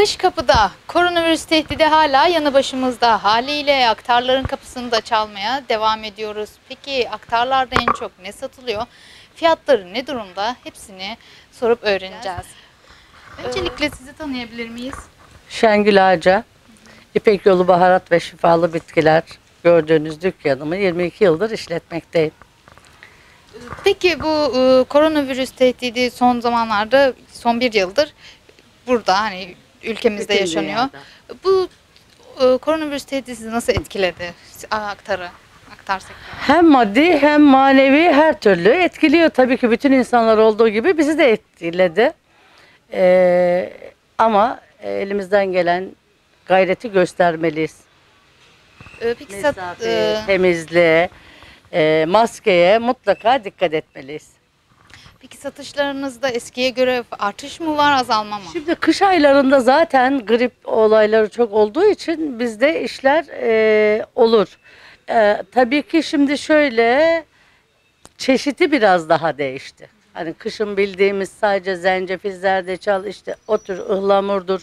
Kış kapıda, koronavirüs tehdidi hala yanı başımızda. Haliyle aktarların kapısını da çalmaya devam ediyoruz. Peki aktarlarda en çok ne satılıyor? Fiyatları ne durumda? Hepsini sorup öğreneceğiz. Öncelikle sizi tanıyabilir miyiz? Şengül Ayca, İpek Yolu Baharat Ve Şifalı Bitkiler gördüğünüz dükkanımı 22 yıldır işletmekteyim. Peki bu koronavirüs tehdidi son zamanlarda, son bir yıldır burada hani ülkemizde yaşanıyor. Bu koronavirüs tehdidi nasıl etkiledi aktar sektörü? Hem maddi hem manevi her türlü etkiliyor. Tabii ki bütün insanlar olduğu gibi bizi de etkiledi. Ama elimizden gelen gayreti göstermeliyiz. Peki, mesafeye, temizliğe, maskeye mutlaka dikkat etmeliyiz. Peki satışlarınızda eskiye göre artış mı var, azalma mı? Şimdi kış aylarında zaten grip olayları çok olduğu için bizde işler olur. Tabii ki şimdi şöyle, çeşidi biraz daha değişti. Hani kışın bildiğimiz sadece zencefil, zerdeçal, işte o tür ıhlamurdur.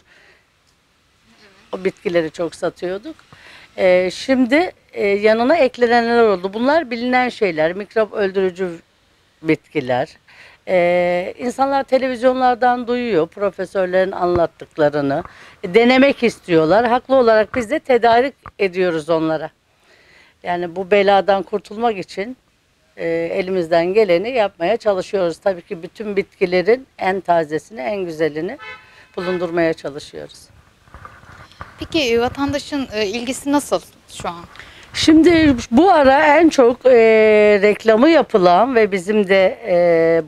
O bitkileri çok satıyorduk. Şimdi yanına eklenenler oldu. Bunlar bilinen şeyler, mikrop öldürücü bitkiler. İnsanlar televizyonlardan duyuyor profesörlerin anlattıklarını. Denemek istiyorlar. Haklı olarak biz de tedarik ediyoruz onlara. Yani bu beladan kurtulmak için elimizden geleni yapmaya çalışıyoruz. Tabii ki bütün bitkilerin en tazesini, en güzelini bulundurmaya çalışıyoruz. Peki vatandaşın ilgisi nasıl şu an? Şimdi bu ara en çok reklamı yapılan ve bizim de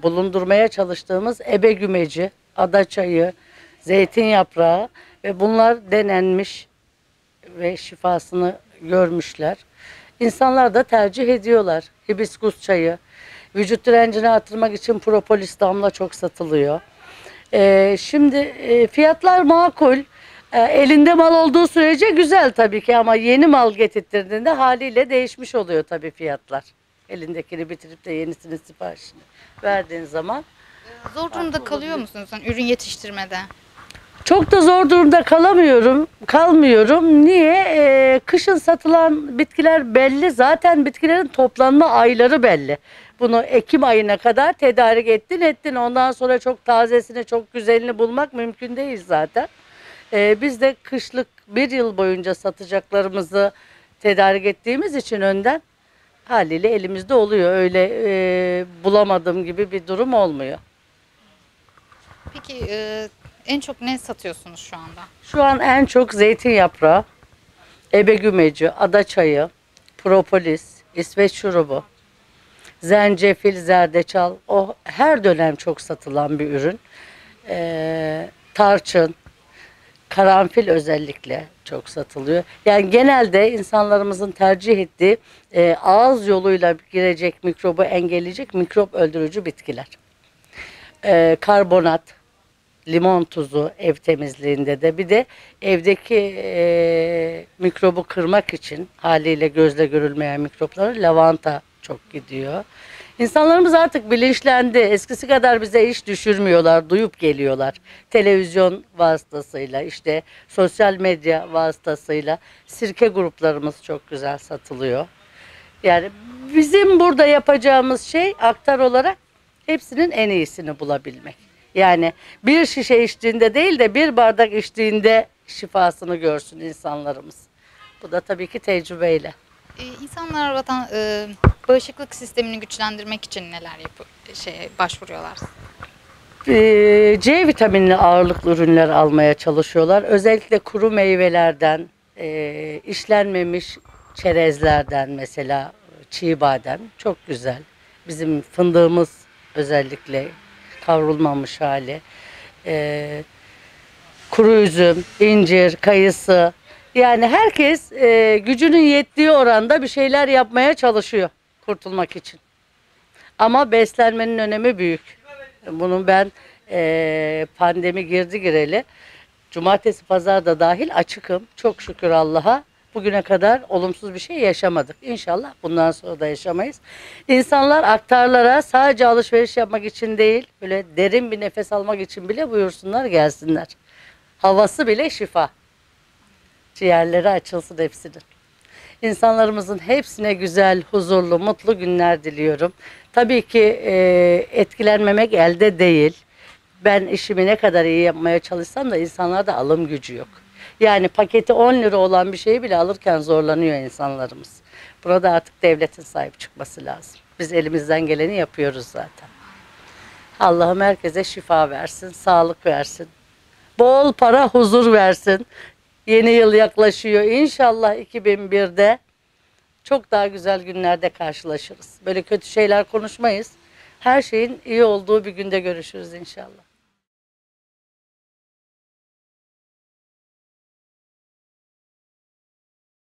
bulundurmaya çalıştığımız ebe gümeci, adaçayı, zeytin yaprağı ve bunlar denenmiş ve şifasını görmüşler. İnsanlar da tercih ediyorlar. Hibiskus çayı, vücut direncini artırmak için propolis damla çok satılıyor. Şimdi fiyatlar makul. Elinde mal olduğu sürece güzel tabii ki, ama yeni mal getirttiğinde haliyle değişmiş oluyor tabii fiyatlar. Elindekini bitirip de yenisini siparişini verdiğin zaman. Zor durumda kalıyor musunuz ürün yetiştirmede? Çok da zor durumda kalmıyorum. Niye? Kışın satılan bitkiler belli. Zaten bitkilerin toplanma ayları belli. Bunu Ekim ayına kadar tedarik ettin. Ondan sonra çok tazesini, çok güzelini bulmak mümkün değil zaten. Biz de kışlık bir yıl boyunca satacaklarımızı tedarik ettiğimiz için önden haliyle elimizde oluyor. Öyle bulamadığım gibi bir durum olmuyor. Peki en çok ne satıyorsunuz şu anda? Şu an en çok zeytin yaprağı, ebe gümeci, adaçayı, propolis, İsveç şurubu, zencefil, zerdeçal. O her dönem çok satılan bir ürün. Tarçın, karanfil özellikle çok satılıyor. Yani genelde insanlarımızın tercih ettiği ağız yoluyla girecek mikrobu engelleyecek mikrop öldürücü bitkiler. Karbonat, limon tuzu ev temizliğinde de, bir de evdeki mikrobu kırmak için haliyle gözle görülmeyen mikropları lavanta çok gidiyor. İnsanlarımız artık bilinçlendi. Eskisi kadar bize iş düşürmüyorlar, duyup geliyorlar. Televizyon vasıtasıyla, işte sosyal medya vasıtasıyla sirke gruplarımız çok güzel satılıyor. Yani bizim burada yapacağımız şey aktar olarak hepsinin en iyisini bulabilmek. Yani bir şişe içtiğinde değil de bir bardak içtiğinde şifasını görsün insanlarımız. Bu da tabii ki tecrübeyle. İnsanlar bağışıklık sistemini güçlendirmek için neler başvuruyorlar? C vitaminli ağırlıklı ürünler almaya çalışıyorlar. Özellikle kuru meyvelerden, işlenmemiş çerezlerden, mesela çiğ badem çok güzel. Bizim fındığımız özellikle kavrulmamış hali. Kuru üzüm, incir, kayısı. Yani herkes gücünün yettiği oranda bir şeyler yapmaya çalışıyor kurtulmak için. Ama beslenmenin önemi büyük. Bunun ben pandemi gireli cumartesi pazar da dahil açıkım. Çok şükür Allah'a bugüne kadar olumsuz bir şey yaşamadık. İnşallah bundan sonra da yaşamayız. İnsanlar aktarlara sadece alışveriş yapmak için değil, böyle derin bir nefes almak için bile buyursunlar, gelsinler. Havası bile şifa. Ciğerleri açılsın hepsinin. İnsanlarımızın hepsine güzel, huzurlu, mutlu günler diliyorum. Tabii ki etkilenmemek elde değil. Ben işimi ne kadar iyi yapmaya çalışsam da insanlarda alım gücü yok. Yani paketi 10 lira olan bir şeyi bile alırken zorlanıyor insanlarımız. Burada artık devletin sahip çıkması lazım. Biz elimizden geleni yapıyoruz zaten. Allah'ım herkese şifa versin, sağlık versin. Bol para, huzur versin. Yeni yıl yaklaşıyor. İnşallah 2001'de çok daha güzel günlerde karşılaşırız. Böyle kötü şeyler konuşmayız. Her şeyin iyi olduğu bir günde görüşürüz inşallah.